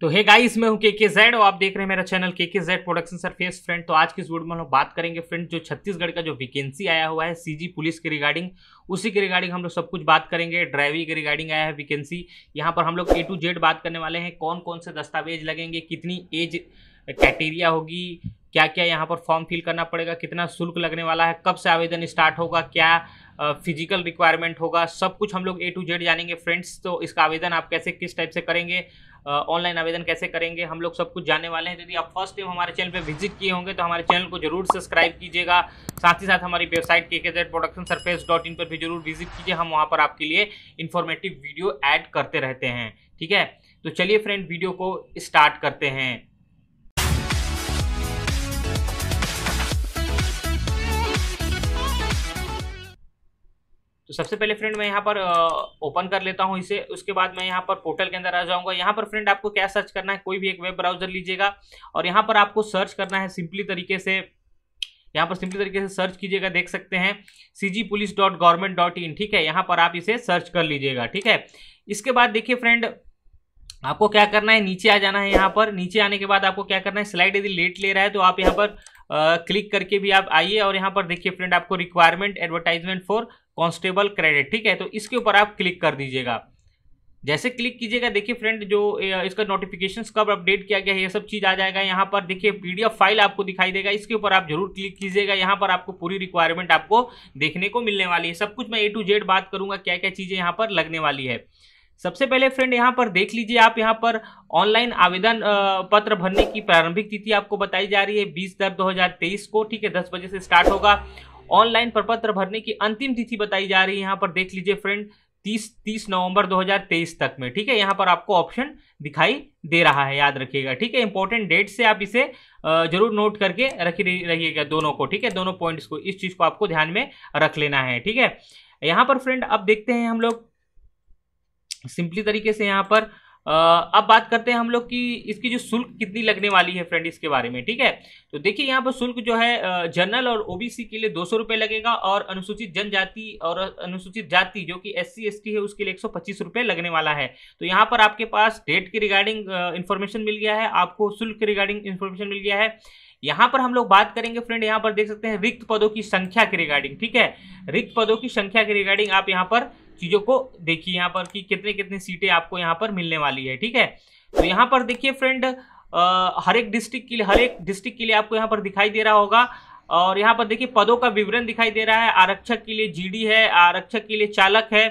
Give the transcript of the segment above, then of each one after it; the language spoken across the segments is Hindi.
तो हे गाइस, मैं हूं केकेजेड और आप देख रहे हैं मेरा channel KKZ production. Surface friend, तो आज की इस वीडियो में हम लोग बात करेंगे फ्रेंड जो छत्तीसगढ़ का जो वैकेंसी आया हुआ है सीजी पुलिस के रिगार्डिंग, उसी के रिगार्डिंग हम लोग सब कुछ बात करेंगे। ड्राइविंग के रिगार्डिंग आया है वैकेंसी, यहाँ पर हम लोग ए टू जेड बात करने वाले हैं। कौन कौन से दस्तावेज लगेंगे, कितनी एज क्राइटेरिया होगी, क्या क्या यहाँ पर फॉर्म फिल करना पड़ेगा, कितना शुल्क लगने वाला है, कब से आवेदन स्टार्ट होगा, क्या फिजिकल रिक्वायरमेंट होगा, सब कुछ हम लोग ए टू जेड जानेंगे फ्रेंड्स। तो इसका आवेदन आप कैसे, किस टाइप से करेंगे, ऑनलाइन आवेदन कैसे करेंगे, हम लोग सब कुछ जानने वाले हैं। यदि आप फर्स्ट टाइम हमारे चैनल पे विजिट किए होंगे तो हमारे चैनल को जरूर सब्सक्राइब कीजिएगा, साथ ही साथ हमारी वेबसाइट केकेजेड प्रोडक्शन पर भी जरूर विजिट कीजिए। हम वहाँ पर आपके लिए इन्फॉर्मेटिव वीडियो ऐड करते रहते हैं, ठीक है। तो चलिए फ्रेंड, वीडियो को स्टार्ट करते हैं। तो सबसे पहले फ्रेंड मैं यहाँ पर ओपन कर लेता हूँ इसे, उसके बाद मैं यहाँ पर पोर्टल के अंदर आ जाऊँगा। यहाँ पर फ्रेंड आपको क्या सर्च करना है, कोई भी एक वेब ब्राउजर लीजिएगा और यहाँ पर आपको सर्च करना है सिंपली तरीके से। यहाँ पर सिंपली तरीके से सर्च कीजिएगा, देख सकते हैं cgpolice.government.in, ठीक है। यहाँ पर आप इसे सर्च कर लीजिएगा, ठीक है। इसके बाद देखिए फ्रेंड आपको क्या करना है, नीचे आ जाना है। यहाँ पर नीचे आने के बाद आपको क्या करना है, स्लाइड यदि लेट ले रहा है तो आप यहाँ पर क्लिक करके भी आप आइए और यहाँ पर देखिए फ्रेंड आपको requirement advertisement for constable credit, ठीक है। तो इसके ऊपर आप क्लिक कर दीजिएगा। जैसे क्लिक कीजिएगा देखिए फ्रेंड जो इसका नोटिफिकेशन कब अपडेट किया गया है ये सब चीज़ आ जाएगा। यहाँ पर देखिए PDF फाइल आपको दिखाई देगा, इसके ऊपर आप जरूर क्लिक कीजिएगा। यहाँ पर आपको पूरी रिक्वायरमेंट आपको देखने को मिलने वाली है, सब कुछ मैं ए टू जेड बात करूँगा क्या क्या चीज़ें यहाँ पर लगने वाली है। सबसे पहले फ्रेंड यहाँ पर देख लीजिए आप, यहाँ पर ऑनलाइन आवेदन पत्र भरने की प्रारंभिक तिथि आपको बताई जा रही है 20/10/2023 को, ठीक है। 10 बजे से स्टार्ट होगा। ऑनलाइन प्रपत्र भरने की अंतिम तिथि बताई जा रही है, यहाँ पर देख लीजिए फ्रेंड 30 नवंबर 2023 तक में, ठीक है। यहाँ पर आपको ऑप्शन दिखाई दे रहा है, याद रखिएगा, ठीक है। इंपॉर्टेंट डेट से आप इसे जरूर नोट करके रखी रहिएगा दोनों को, ठीक है, दोनों पॉइंट्स को, इस चीज़ को आपको ध्यान में रख लेना है, ठीक है। यहाँ पर फ्रेंड अब देखते हैं हम लोग सिंपली तरीके से, यहाँ पर अब बात करते हैं हम लोग कि इसकी जो शुल्क कितनी लगने वाली है फ्रेंड इसके बारे में, ठीक है। तो देखिए यहाँ पर शुल्क जो है जनरल और OBC के लिए 200 रुपये लगेगा और अनुसूचित जनजाति और अनुसूचित जाति जो कि SC/ST है उसके लिए 125 रुपये लगने वाला है। तो यहाँ पर आपके पास डेट के रिगार्डिंग इन्फॉर्मेशन मिल गया है, आपको शुल्क के रिगार्डिंग इन्फॉर्मेशन मिल गया है। यहाँ पर हम लोग बात करेंगे फ्रेंड, यहाँ पर देख सकते हैं रिक्त पदों की संख्या के रिगार्डिंग, ठीक है। रिक्त पदों की संख्या के रिगार्डिंग आप यहाँ पर चीज़ों को देखिए, यहाँ पर कि कितने कितने सीटें आपको यहाँ पर मिलने वाली है, ठीक है। तो यहाँ पर देखिए फ्रेंड हर एक डिस्ट्रिक्ट के लिए आपको यहाँ पर दिखाई दे रहा होगा और यहाँ पर देखिए पदों का विवरण दिखाई दे रहा है। आरक्षक के लिए GD है, आरक्षक के लिए चालक है,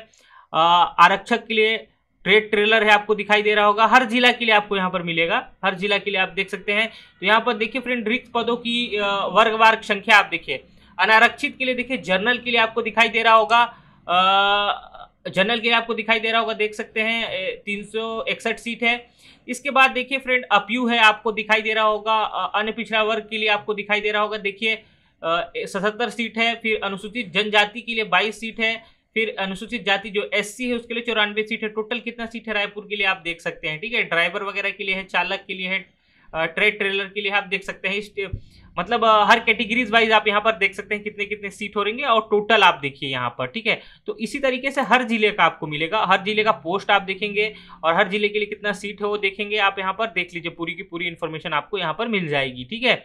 आरक्षक के लिए ट्रेड ट्रेलर है, आपको दिखाई दे रहा होगा। हर जिला के लिए आपको यहाँ पर मिलेगा, हर जिला के लिए आप देख सकते हैं। तो यहाँ पर देखिए फ्रेंड रिक्त पदों की वर्गवार संख्या आप देखिए। अनारक्षित के लिए देखिए जनरल के लिए आपको दिखाई दे रहा होगा, जनरल के लिए आपको दिखाई दे रहा होगा, देख सकते हैं 361 सीट है। इसके बाद देखिए फ्रेंड अपयू है, आपको दिखाई दे रहा होगा। अन्य पिछड़ा वर्ग के लिए आपको दिखाई दे रहा होगा, देखिए 77 सीट है। फिर अनुसूचित जनजाति के लिए 22 सीट है। फिर अनुसूचित जाति जो SC है उसके लिए 94 सीट है। टोटल कितना सीट है रायपुर के लिए आप देख सकते हैं, ठीक है। ड्राइवर वगैरह के लिए है, चालक के लिए है, ट्रेड ट्रेलर के लिए आप देख सकते हैं। मतलब हर कैटेगरीज वाइज आप यहाँ पर देख सकते हैं कितने कितने सीट हो रहेंगे और टोटल आप देखिए यहाँ पर, ठीक है। तो इसी तरीके से हर जिले का आपको मिलेगा, हर जिले का पोस्ट आप देखेंगे और हर जिले के लिए कितना सीट है वो देखेंगे आप। यहाँ पर देख लीजिए पूरी की पूरी इन्फॉर्मेशन आपको यहाँ पर मिल जाएगी, ठीक है।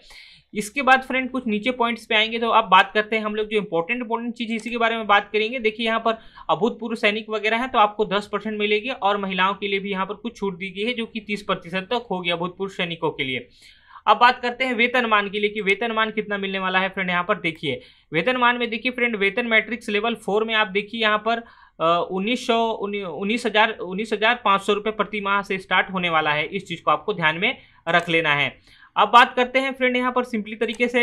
इसके बाद फ्रेंड कुछ नीचे पॉइंट्स पे आएंगे तो अब बात करते हैं हम लोग जो इंपॉर्टेंट चीज़ इसी के बारे में बात करेंगे। देखिए यहाँ पर अभूतपूर्व सैनिक वगैरह हैं तो आपको 10% मिलेगी और महिलाओं के लिए भी यहाँ पर कुछ छूट दी गई है जो कि 30% तक होगी अभूतपूर्व सैनिकों के लिए। अब बात करते हैं वेतनमान के लिए कि वेतनमान कितना मिलने वाला है फ्रेंड। यहाँ पर देखिए वेतनमान में देखिए फ्रेंड वेतन मैट्रिक्स लेवल 4 में आप देखिए यहाँ पर 19,500 रुपये प्रति माह से स्टार्ट होने वाला है। इस चीज़ को आपको ध्यान में रख लेना है। अब बात करते हैं फ्रेंड यहाँ पर सिंपली तरीके से,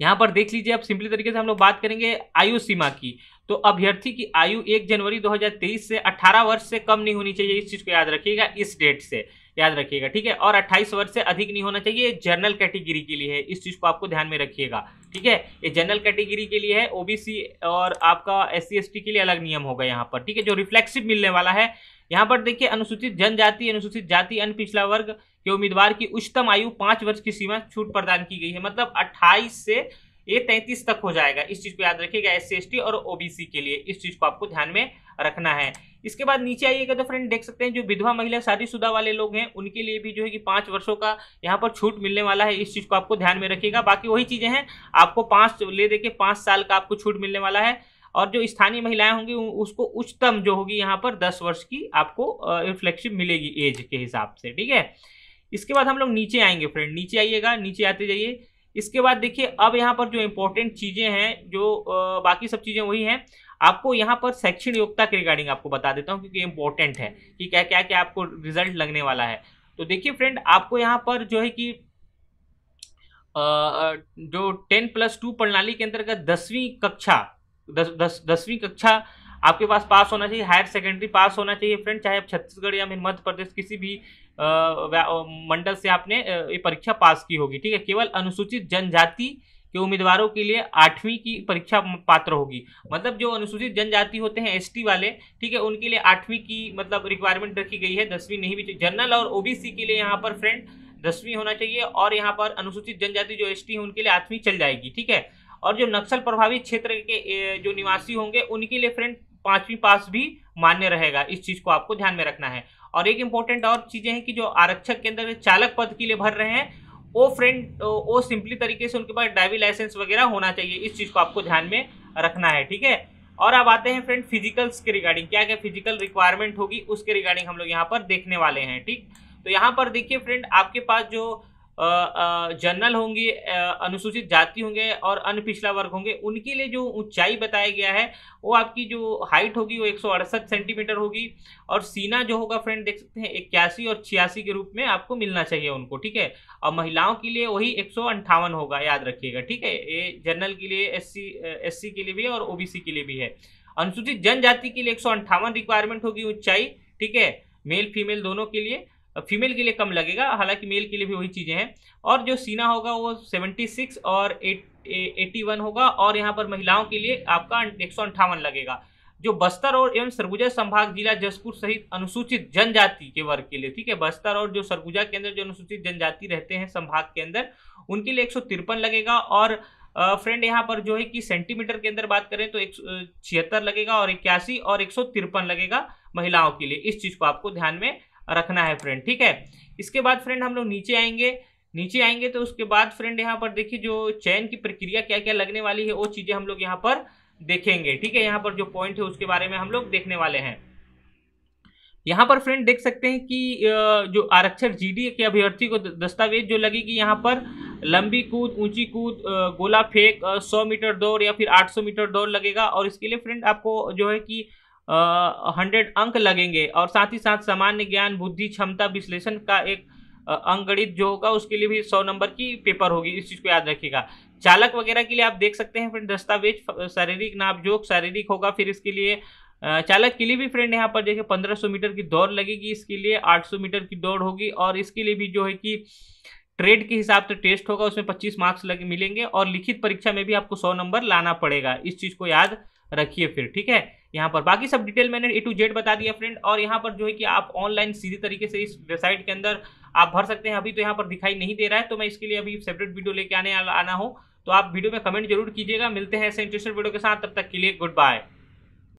यहाँ पर देख लीजिए आप सिंपली तरीके से हम लोग बात करेंगे आयु सीमा की। तो अभ्यर्थी की आयु 1 जनवरी 2023 से 18 वर्ष से कम नहीं होनी चाहिए, इस चीज़ को याद रखिएगा, इस डेट से याद रखिएगा, ठीक है। और 28 वर्ष से अधिक नहीं होना चाहिए, जनरल कैटेगरी के लिए है, इस चीज़ को आपको ध्यान में रखिएगा, ठीक है। ये जनरल कैटेगरी के लिए है, OBC और आपका SC/ST के लिए अलग नियम होगा यहाँ पर, ठीक है, जो रिफ्लेक्सिव मिलने वाला है। यहाँ पर देखिए अनुसूचित जनजाति, अनुसूचित जाति, अन्य पिछड़ा वर्ग के उम्मीदवार की उच्चतम आयु 5 वर्ष की सीमा छूट प्रदान की गई है। मतलब 28 से ये 33 तक हो जाएगा। इस चीज को याद रखिएगा SC ST और OBC के लिए, इस चीज को आपको ध्यान में रखना है। इसके बाद नीचे आइएगा तो फ्रेंड देख सकते हैं जो विधवा महिला शादीशुदा वाले लोग हैं उनके लिए भी जो है कि 5 वर्षों का यहाँ पर छूट मिलने वाला है, इस चीज को आपको ध्यान में रखिएगा। बाकी वही चीजें हैं, आपको 5 साल का आपको छूट मिलने वाला है। और जो स्थानीय महिलाएं होंगी उसको उच्चतम जो होगी यहाँ पर 10 वर्ष की आपको रिफ्लेक्शिप मिलेगी एज के हिसाब से, ठीक है। इसके बाद हम लोग नीचे आएंगे फ्रेंड, नीचे आइएगा, नीचे आते जाइए। इसके बाद देखिए अब यहाँ पर जो इम्पोर्टेंट चीज़ें हैं जो बाकी सब चीज़ें वही हैं, आपको यहाँ पर शैक्षणिक योग्यता के रिगार्डिंग आपको बता देता हूँ क्योंकि इम्पोर्टेंट है कि क्या क्या क्या आपको रिजल्ट लगने वाला है। तो देखिए फ्रेंड आपको यहाँ पर जो है कि जो 10+2 प्रणाली के अंतर्गत 10वीं कक्षा आपके पास पास होना चाहिए, हायर सेकेंडरी पास होना चाहिए फ्रेंड, चाहे आप छत्तीसगढ़ या फिर मध्य प्रदेश किसी भी मंडल से आपने ये परीक्षा पास की होगी, ठीक है। केवल अनुसूचित जनजाति के उम्मीदवारों के लिए 8वीं की परीक्षा पात्र होगी, मतलब जो अनुसूचित जनजाति होते हैं ST वाले, ठीक है, उनके लिए 8वीं की मतलब रिक्वायरमेंट रखी गई है, 10वीं नहीं भी। जनरल और OBC के लिए यहाँ पर फ्रेंड 10वीं होना चाहिए और यहाँ पर अनुसूचित जनजाति जो ST है उनके लिए 8वीं चल जाएगी, ठीक है। और जो नक्सल प्रभावित क्षेत्र के जो निवासी होंगे उनके लिए फ्रेंड 5वीं पास भी मान्य रहेगा, इस चीज़ को आपको ध्यान में रखना है। और एक इम्पोर्टेंट और चीज़ें हैं कि जो आरक्षक के अंदर चालक पद के लिए भर रहे हैं वो फ्रेंड वो सिंपली तरीके से उनके पास ड्राइविंग लाइसेंस वगैरह होना चाहिए, इस चीज़ को आपको ध्यान में रखना है, ठीक है। और अब आते हैं फ्रेंड फिजिकल्स के रिगार्डिंग, क्या क्या फिजिकल रिक्वायरमेंट होगी उसके रिगार्डिंग हम लोग यहाँ पर देखने वाले हैं, ठीक। तो यहाँ पर देखिए फ्रेंड आपके पास जो जनरल होंगे, अनुसूचित जाति होंगे और अन्य पिछड़ा वर्ग होंगे उनके लिए जो ऊंचाई बताया गया है वो आपकी जो हाइट होगी वो 168 सेंटीमीटर होगी और सीना जो होगा फ्रेंड देख सकते हैं 81 और 86 के रूप में आपको मिलना चाहिए उनको, ठीक है। और महिलाओं के लिए वही 158 होगा, याद रखिएगा, ठीक है। ये जनरल के लिए SC के लिए भी है और OBC के लिए भी है। अनुसूचित जनजाति के लिए 158 रिक्वायरमेंट होगी ऊंचाई, ठीक है, मेल फीमेल दोनों के लिए, फीमेल के लिए कम लगेगा हालांकि मेल के लिए भी वही चीज़ें हैं। और जो सीना होगा वो 76 और 81 होगा और यहाँ पर महिलाओं के लिए आपका 158 लगेगा। जो बस्तर और एवं सरगुजा संभाग जिला जसपुर सहित अनुसूचित जनजाति के वर्ग के लिए, ठीक है, बस्तर और जो सरगुजा के अंदर जो अनुसूचित जनजाति रहते हैं संभाग के अंदर उनके लिए 153 लगेगा। और फ्रेंड यहाँ पर जो है कि सेंटीमीटर के अंदर बात करें तो 176 लगेगा और 81 और 153 लगेगा महिलाओं के लिए, इस चीज़ को आपको ध्यान में रखना है फ्रेंड, ठीक है। इसके बाद फ्रेंड हम लोग नीचे आएंगे तो उसके बाद फ्रेंड यहाँ पर देखिए जो चयन की प्रक्रिया क्या क्या लगने वाली है वो चीज़ें हम लोग यहाँ पर देखेंगे, ठीक है। यहाँ पर जो पॉइंट है उसके बारे में हम लोग देखने वाले हैं। यहाँ पर फ्रेंड देख सकते हैं कि जो आरक्षक GD के अभ्यर्थी को दस्तावेज जो लगेगी यहाँ पर लंबी कूद, ऊंची कूद, गोला फेंक, 100 मीटर दौड़ या फिर 800 मीटर दौड़ लगेगा और इसके लिए फ्रेंड आपको जो है कि 100 अंक लगेंगे। और साथ ही साथ सामान्य ज्ञान, बुद्धि, क्षमता विश्लेषण का एक अंकगणित जो होगा उसके लिए भी 100 नंबर की पेपर होगी, इस चीज़ को याद रखिएगा। चालक वगैरह के लिए आप देख सकते हैं फ्रेंड दस्तावेज शारीरिक नापजोक शारीरिक होगा, फिर इसके लिए चालक के लिए भी फ्रेंड यहाँ पर देखिए 1500 मीटर की दौड़ लगेगी, इसके लिए 800 मीटर की दौड़ होगी और इसके लिए भी जो है कि ट्रेड के हिसाब से टेस्ट होगा, उसमें 25 मार्क्स मिलेंगे और लिखित परीक्षा में भी आपको 100 नंबर लाना पड़ेगा, इस चीज़ को याद रखिए फिर, ठीक है। यहाँ पर बाकी सब डिटेल मैंने A to Z बता दिया फ्रेंड। और यहाँ पर जो है कि आप ऑनलाइन सीधे तरीके से इस वेबसाइट के अंदर आप भर सकते हैं, अभी तो यहाँ पर दिखाई नहीं दे रहा है तो मैं इसके लिए अभी सेपरेट वीडियो लेके आना हो तो आप वीडियो में कमेंट जरूर कीजिएगा। मिलते हैं ऐसे इंटरेस्टेड वीडियो के साथ, तब तक के लिए गुड बाय।